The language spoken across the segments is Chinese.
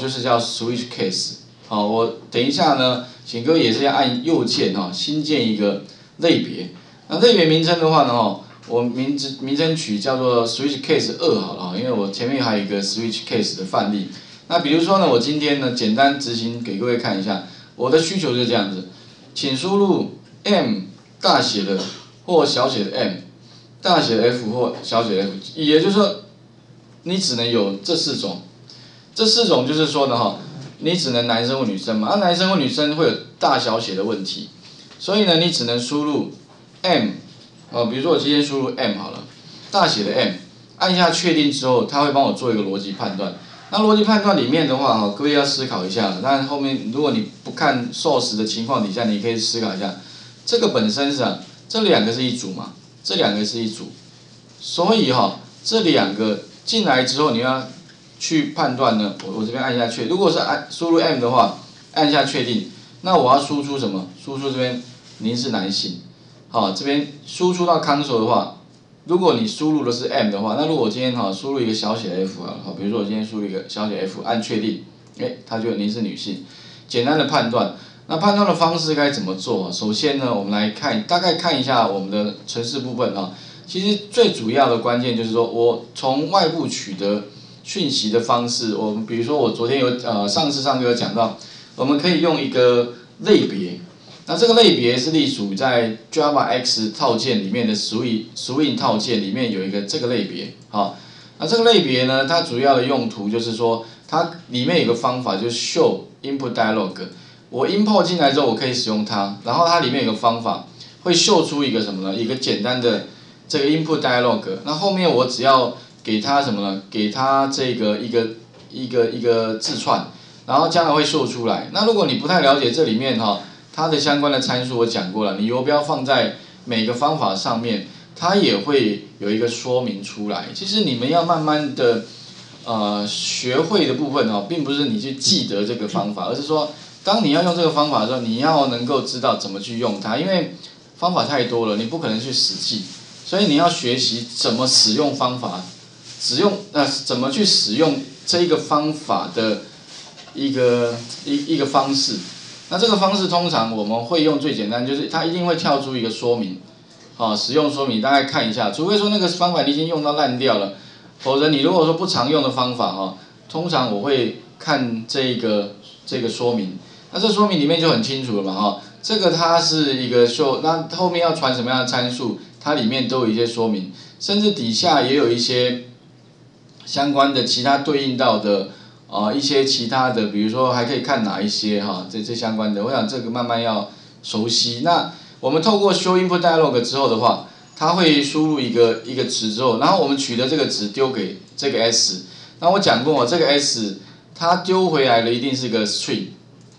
就是叫 switch case。好，我等一下呢，请各位也是要按右键哈，新建一个类别。那类别名称的话呢，我名称取叫做 switch case 2好了，因为我前面还有一个 switch case 的范例。那比如说呢，我今天呢简单执行给各位看一下，我的需求就这样子，请输入 M 大写的或小写的 M， 大写的 F 或小写的 F， 也就是说，你只能有这四种。 这四种就是说呢你只能男生或女生嘛，男生或女生会有大小写的问题，所以呢你只能输入 M， 比如说我今天输入 M 好了，大写的 M， 按下确定之后，它会帮我做一个逻辑判断。那逻辑判断里面的话各位要思考一下，但后面如果你不看 source 的情况底下，你可以思考一下，这个本身是这两个是一组嘛，这两个是一组，所以这两个进来之后你要。 去判断呢，我这边按一下确，如果是输入 M 的话，按下确定，那我要输出什么？输出这边您是男性，好，这边输出到 console 的话，如果你输入的是 M 的话，那如果我今天输入一个小写 f 好，比如说我今天输入一个小写 f， 按确定，它就您是女性，简单的判断。那判断的方式该怎么做？首先呢，我们来大概看一下我们的程式部分其实最主要的关键就是说我从外部取得。 讯息的方式，我们比如说我昨天有上次有讲到，我们可以用一个类别，那这个类别是隶属在 Java X 套件里面的 Swing 套件里面有一个这个类别，好，那这个类别呢，它主要的用途就是说它里面有个方法就是 showInputDialog， 我 import 进来之后我可以使用它，然后它里面有个方法会秀出一个什么呢？一个简单的这个 inputDialog， 那后面我只要 给它什么呢？给它这个一个字串，然后将来会秀出来。那如果你不太了解这里面它的相关的参数我讲过了，你游标放在每个方法上面，它也会有一个说明出来。其实你们要慢慢的学会的部分并不是你去记得这个方法，而是说当你要用这个方法的时候，你要能够知道怎么去用它，因为方法太多了，你不可能去死记，所以你要学习怎么使用方法。 怎么去使用这个方法的一个方式？那这个方式通常我们会用最简单，就是它一定会跳出一个说明，使用说明，大概看一下。除非说那个方法你已经用到烂掉了，否则你如果说不常用的方法通常我会看这个说明。那这说明里面就很清楚了嘛这个它是一个show，那后面要传什么样的参数，它里面都有一些说明，甚至底下也有一些 相关的其他对应到的一些其他的，比如说还可以看哪一些这相关的，我想这个慢慢要熟悉。那我们透过showInputDialog 之后的话，它会输入一个值之后，然后我们取得这个值丢给这个 S。那我讲过这个 S 它丢回来的一定是个 string，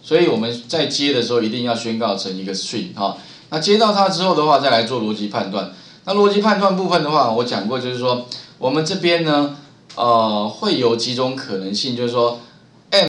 所以我们在接的时候一定要宣告成一个 string 那接到它之后的话，再来做逻辑判断。那逻辑判断部分的话，我讲过就是说我们这边呢，会有几种可能性，就是说